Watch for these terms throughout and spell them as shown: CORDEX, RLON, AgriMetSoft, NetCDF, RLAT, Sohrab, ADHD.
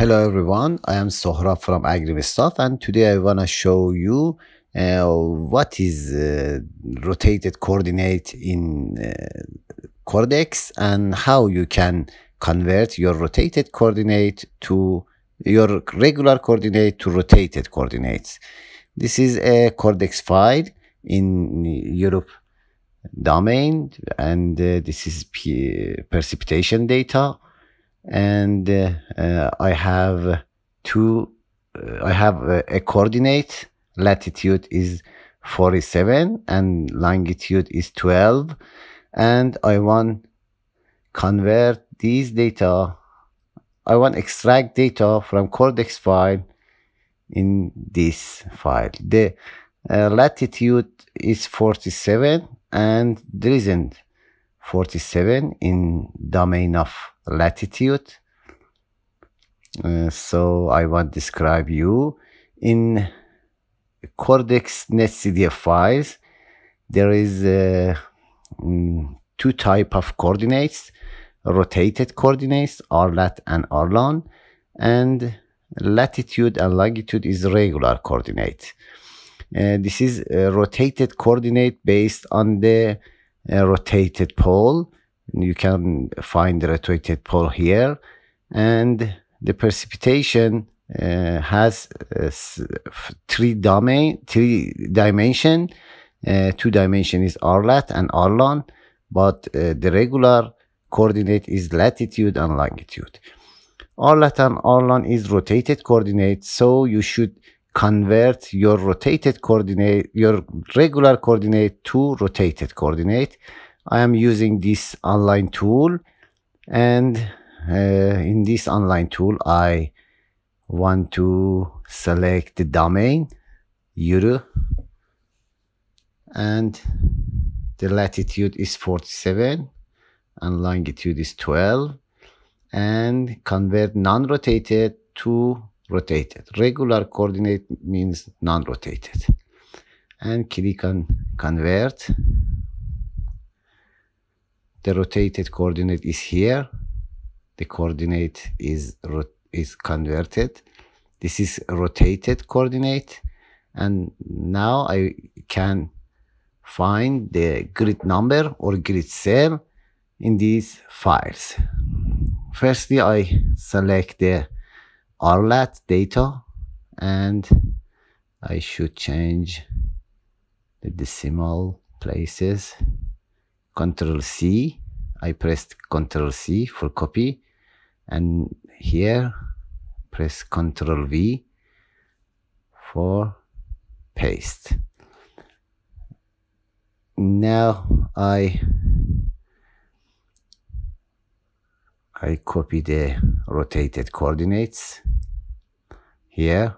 Hello everyone, I am Sohrab from AgriMetSoft, and today I want to show you what is rotated coordinate in CORDEX and how you can convert your rotated coordinate to your regular coordinate to rotated coordinates. This is a CORDEX file in Europe domain, and this is precipitation data. And I have a coordinate. Latitude is 47 and longitude is 12, and I want convert these data. I want extract data from CORDEX file in this file. The latitude is 47, and there isn't 47 in domain of latitude, so I want to describe you in CORDEX NetCDF files. There is two type of coordinates: rotated coordinates, RLAT and RLON, and latitude and longitude is regular coordinate. This is a rotated coordinate based on the rotated pole. You can find the rotated pole here, and the precipitation has three dimension. Two dimension is RLAT and RLON, but the regular coordinate is latitude and longitude. RLAT and RLON is rotated coordinate, so you should convert your rotated coordinate, your regular coordinate, to rotated coordinate. I am using this online tool, and in this online tool I want to select the domain Europe, and the latitude is 47 and longitude is 12, and convert non-rotated to rotated. Regular coordinate means non-rotated, and click on convert. The rotated coordinate is here. The coordinate is converted. This is rotated coordinate, and now I can find the grid number or grid cell in these files. Firstly, I select the RLAT data, and I should change the decimal places. Control C, I pressed Control C for copy, and here press Control V for paste. Now I copy the rotated coordinates here,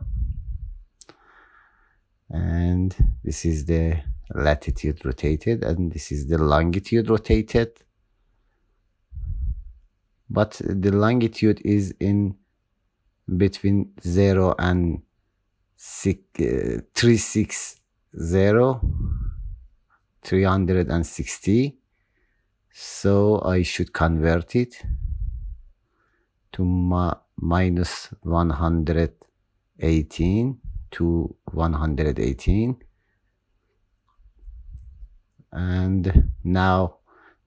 and this is the latitude rotated, and this is the longitude rotated, but the longitude is in between 0 and 360, so I should convert it to minus 118 to 118. And now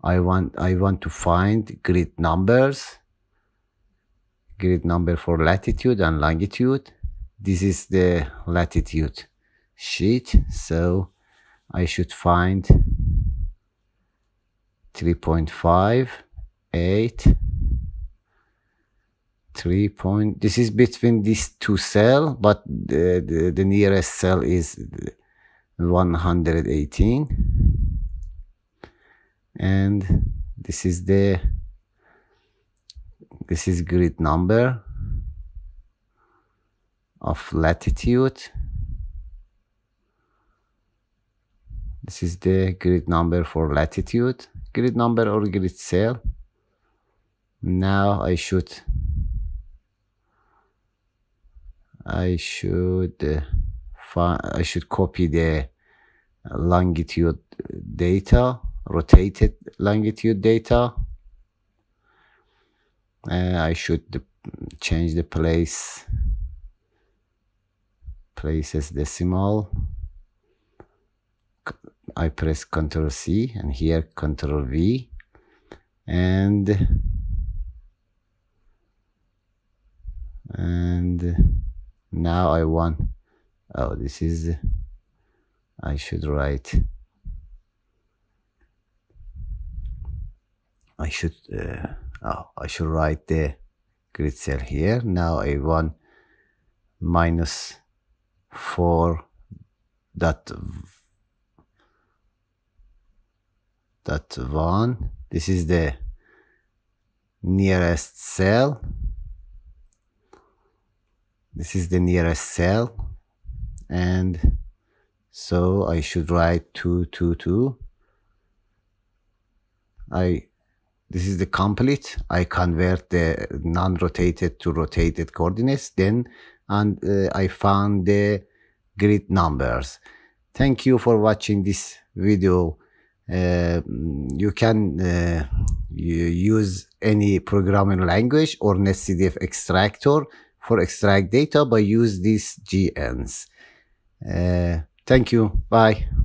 I want to find grid numbers. Grid number for latitude and longitude. This is the latitude sheet, so I should find 3.5, 8, 3. This is between these two cells, but the nearest cell is 118. And this is grid number of latitude. This is the grid number for latitude, grid number or grid cell. Now I should copy the longitude data, rotated longitude data. I should change the place as decimal. I press Ctrl C and here Ctrl V, and now I want, oh, this is, I should write, I should write the grid cell here. Now I want -4.1. This is the nearest cell. This is the nearest cell, and so I should write 222. This is the complete. I convert the non-rotated to rotated coordinates, then I found the grid numbers. Thank you for watching this video. You can use any programming language or NetCDF extractor for extract data by use these GNs. Thank you. Bye.